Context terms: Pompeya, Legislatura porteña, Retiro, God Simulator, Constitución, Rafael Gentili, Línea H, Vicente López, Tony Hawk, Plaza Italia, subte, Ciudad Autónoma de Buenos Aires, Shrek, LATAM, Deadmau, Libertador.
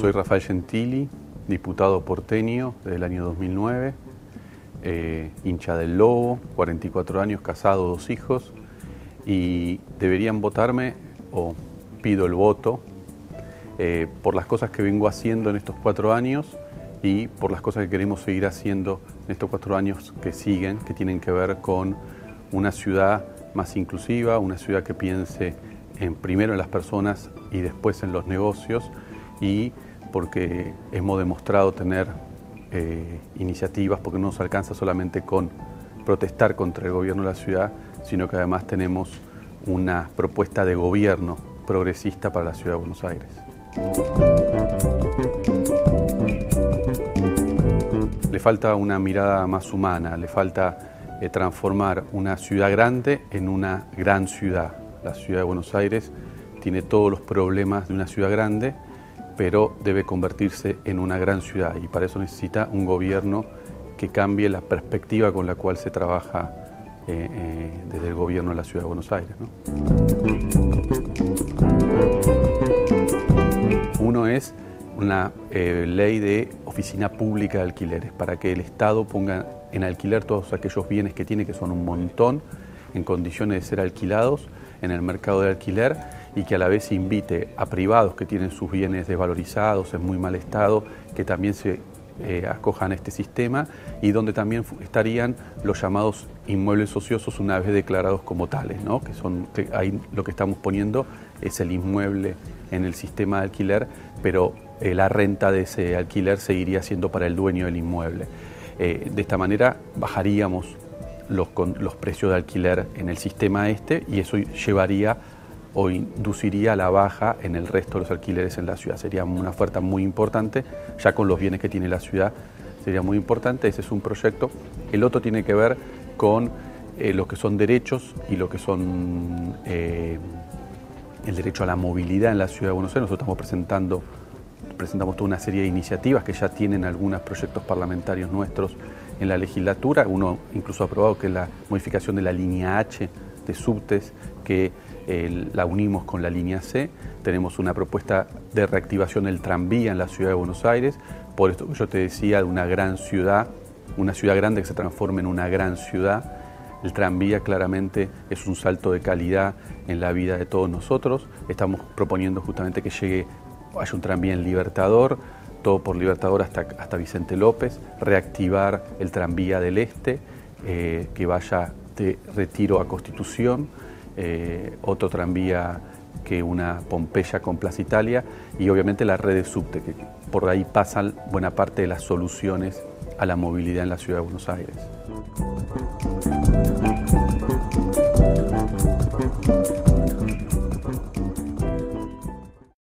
Soy Rafael Gentili, diputado porteño desde el año 2009, hincha del Lobo, 44 años, casado, 2 hijos, y deberían votarme, o pido el voto, por las cosas que vengo haciendo en estos 4 años y por las cosas que queremos seguir haciendo en estos 4 años que siguen, que tienen que ver con una ciudad más inclusiva, una ciudad que piense primero en las personas y después en los negocios, y porque hemos demostrado tener iniciativas, porque no nos alcanza solamente con protestar contra el gobierno de la ciudad, sino que además tenemos una propuesta de gobierno progresista para la Ciudad de Buenos Aires. Le falta una mirada más humana, le falta transformar una ciudad grande en una gran ciudad. La Ciudad de Buenos Aires tiene todos los problemas de una ciudad grande, pero debe convertirse en una gran ciudad, y para eso necesita un gobierno que cambie la perspectiva con la cual se trabaja desde el gobierno de la Ciudad de Buenos Aires, ¿no? Uno es una ley de oficina pública de alquileres, para que el Estado ponga en alquiler todos aquellos bienes que tiene, que son un montón, en condiciones de ser alquilados en el mercado de alquiler, y que a la vez invite a privados que tienen sus bienes desvalorizados, en muy mal estado, que también se acojan a este sistema, y donde también estarían los llamados inmuebles ociosos una vez declarados como tales, ¿no? Que ahí lo que estamos poniendo es el inmueble en el sistema de alquiler, pero la renta de ese alquiler seguiría siendo para el dueño del inmueble. De esta manera bajaríamos los precios de alquiler en el sistema este, y eso llevaría o induciría la baja en el resto de los alquileres en la ciudad. Sería una oferta muy importante, ya con los bienes que tiene la ciudad sería muy importante. Ese es un proyecto. El otro tiene que ver con lo que son derechos y lo que son el derecho a la movilidad en la Ciudad de Buenos Aires. Nosotros estamos presentamos toda una serie de iniciativas que ya tienen algunos proyectos parlamentarios nuestros en la legislatura. Uno incluso ha aprobado, que es la modificación de la línea H de subtes, que la unimos con la línea C. Tenemos una propuesta de reactivación del tranvía en la Ciudad de Buenos Aires, por esto que yo te decía, de una gran ciudad, una ciudad grande que se transforme en una gran ciudad. El tranvía claramente es un salto de calidad en la vida de todos nosotros. Estamos proponiendo justamente que haya un tranvía en Libertador, todo por Libertador hasta Vicente López, reactivar el tranvía del Este, que vaya de Retiro a Constitución, otro tranvía que una Pompeya con Plaza Italia, y obviamente la red de subte, que por ahí pasan buena parte de las soluciones a la movilidad en la Ciudad de Buenos Aires.